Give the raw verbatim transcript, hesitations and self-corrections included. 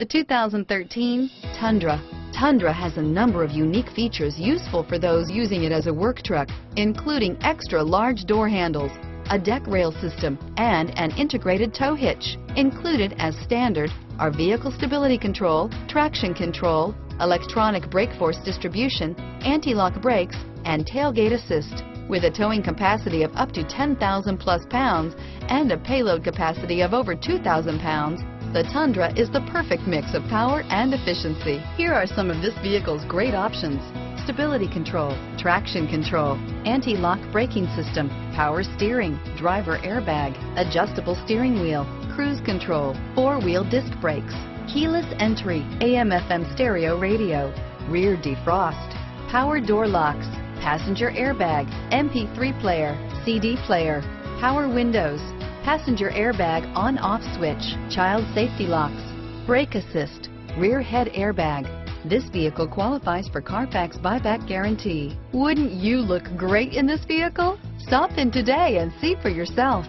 The two thousand thirteen Tundra. Tundra has a number of unique features useful for those using it as a work truck, including extra large door handles, a deck rail system, and an integrated tow hitch. Included as standard are vehicle stability control, traction control, electronic brake force distribution, anti-lock brakes, and tailgate assist. With a towing capacity of up to ten thousand plus pounds and a payload capacity of over two thousand pounds, the Tundra is the perfect mix of power and efficiency. Here are some of this vehicle's great options: stability control, traction control, anti-lock braking system, power steering, driver airbag, adjustable steering wheel, cruise control, four-wheel disc brakes, keyless entry, A M F M stereo radio, rear defrost, power door locks, passenger airbag, M P three player, C D player, power windows, passenger airbag on-off switch, child safety locks, brake assist, rear head airbag. This vehicle qualifies for Carfax buyback guarantee. Wouldn't you look great in this vehicle? Stop in today and see for yourself.